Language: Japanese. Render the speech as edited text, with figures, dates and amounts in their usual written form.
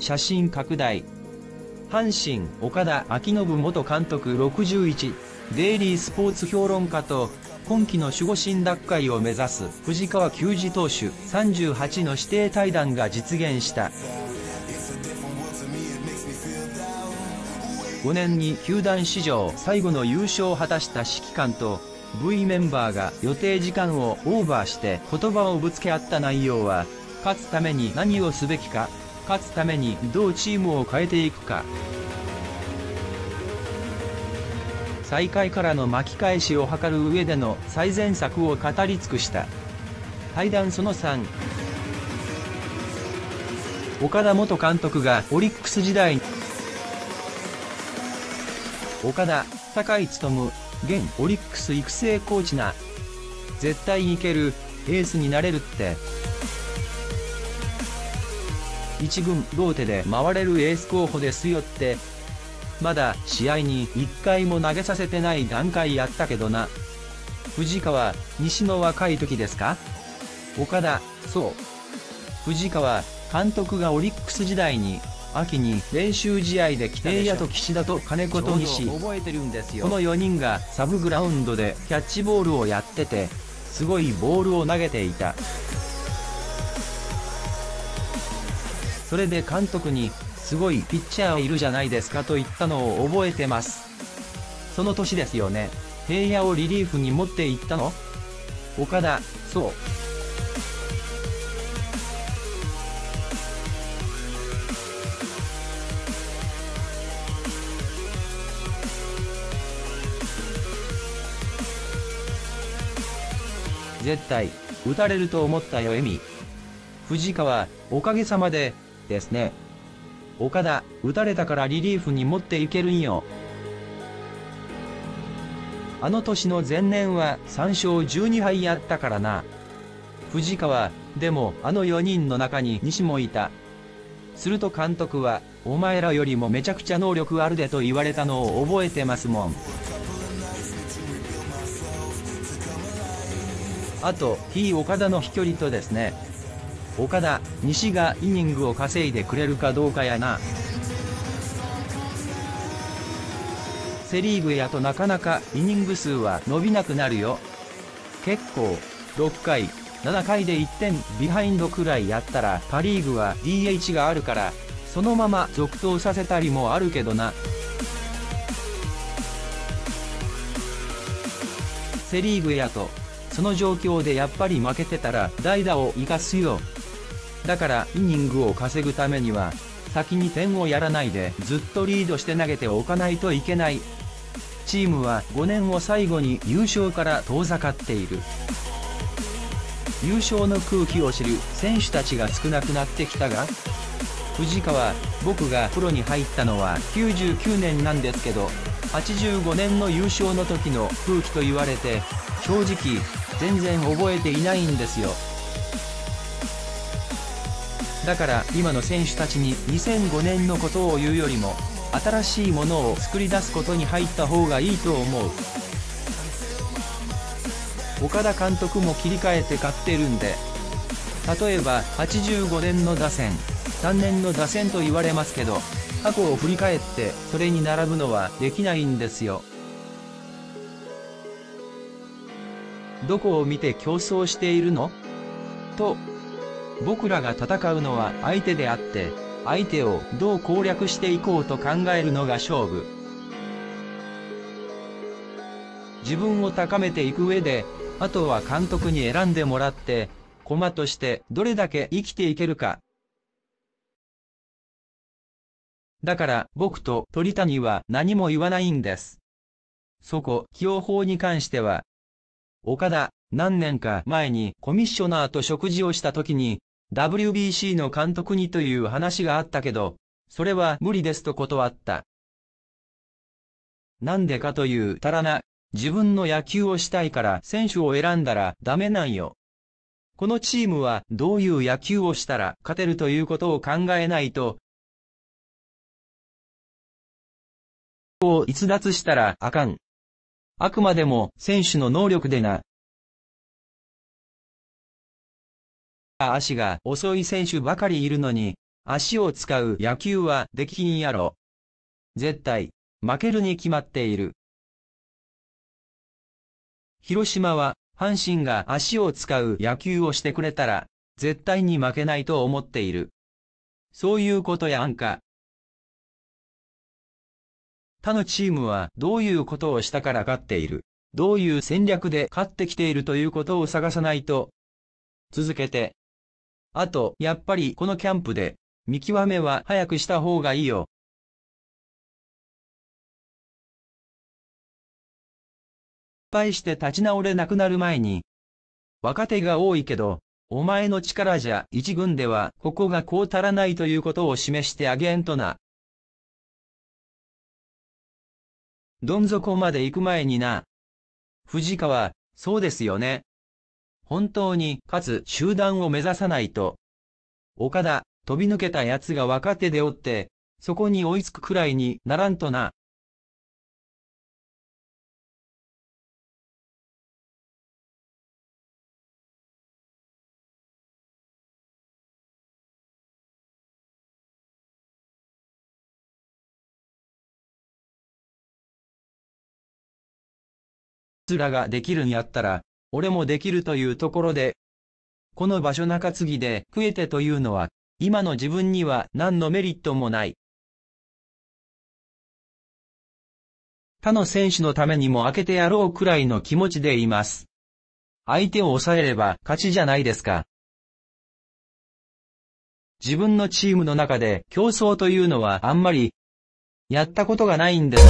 写真拡大。阪神、岡田彰布元監督61、デイリースポーツ評論家と、今季の守護神奪回を目指す藤川球児投手38の指定対談が実現した。5年に球団史上最後の優勝を果たした指揮官と V メンバーが予定時間をオーバーして言葉をぶつけ合った内容は、勝つために何をすべきか、勝つためにどうチームを変えていくか。最下位からの巻き返しを図る上での最善策を語り尽くした。対談その3。岡田元監督がオリックス時代に岡田、高井努、現オリックス育成コーチな。絶対いける、エースになれるって。一軍、ローテで回れるエース候補ですよって。まだ試合に一回も投げさせてない段階やったけどな。藤川、西の若い時ですか？岡田、そう。藤川、監督がオリックス時代に、秋に練習試合で来たでしょ。岸田と金子と西、覚えてるんですよ。この4人がサブグラウンドでキャッチボールをやってて、すごいボールを投げていた。それで監督に、すごいピッチャーいるじゃないですかと言ったのを覚えてます。その年ですよね。平野をリリーフに持っていったの？岡田、そう。絶対、打たれると思ったよエミ。藤川、おかげさまで、ですね。岡田、打たれたからリリーフに持っていけるんよ。あの年の前年は3勝12敗やったからな。藤川、でもあの4人の中に西もいた。すると監督は、お前らよりもめちゃくちゃ能力あるでと言われたのを覚えてますもん。あと、非岡田の飛距離とですね。岡田、西がイニングを稼いでくれるかどうかやな。セリーグやとなかなかイニング数は伸びなくなるよ。結構、6回、7回で1点ビハインドくらいやったらパリーグは DH があるから、そのまま続投させたりもあるけどな。セリーグやと。その状況でやっぱり負けてたら代打を生かすよ。だからイニングを稼ぐためには先に点をやらないでずっとリードして投げておかないといけない。チームは5年を最後に優勝から遠ざかっている。優勝の空気を知る選手たちが少なくなってきたが、藤川、僕がプロに入ったのは99年なんですけど、85年の優勝の時の空気と言われて、正直、全然覚えていないんですよ。だから今の選手たちに2005年のことを言うよりも新しいものを作り出すことに入った方がいいと思う。岡田監督も切り替えて勝ってるんで。例えば85年の打線、3年の打線と言われますけど、過去を振り返ってそれに並ぶのはできないんですよ。どこを見て競争しているの？と、僕らが戦うのは相手であって、相手をどう攻略していこうと考えるのが勝負。自分を高めていく上で、あとは監督に選んでもらって、駒としてどれだけ生きていけるか。だから僕と鳥谷は何も言わないんです。そこ、起用法に関しては、岡田、何年か前にコミッショナーと食事をした時に、WBC の監督にという話があったけど、それは無理ですと断った。なんでかというたらな、自分の野球をしたいから選手を選んだらダメなんよ。このチームはどういう野球をしたら勝てるということを考えないと、を逸脱したらあかん。あくまでも選手の能力でな。足が遅い選手ばかりいるのに、足を使う野球はできひんやろ。絶対、負けるに決まっている。広島は、阪神が足を使う野球をしてくれたら、絶対に負けないと思っている。そういうことやんか。他のチームはどういうことをしたから勝っている。どういう戦略で勝ってきているということを探さないと。続けて。あと、やっぱりこのキャンプで、見極めは早くした方がいいよ。失敗して立ち直れなくなる前に。若手が多いけど、お前の力じゃ一軍ではここがこう足らないということを示してあげんとな。どん底まで行く前にな。藤川、そうですよね。本当に勝つ集団を目指さないと。岡田、飛び抜けた奴が若手でおって、そこに追いつくくらいにならんとな。つらができるんやったら、俺もできるというところで、この場所中継ぎで食えてというのは、今の自分には何のメリットもない。他の選手のためにも開けてやろうくらいの気持ちでいます。相手を抑えれば勝ちじゃないですか。自分のチームの中で競争というのはあんまりやったことがないんです。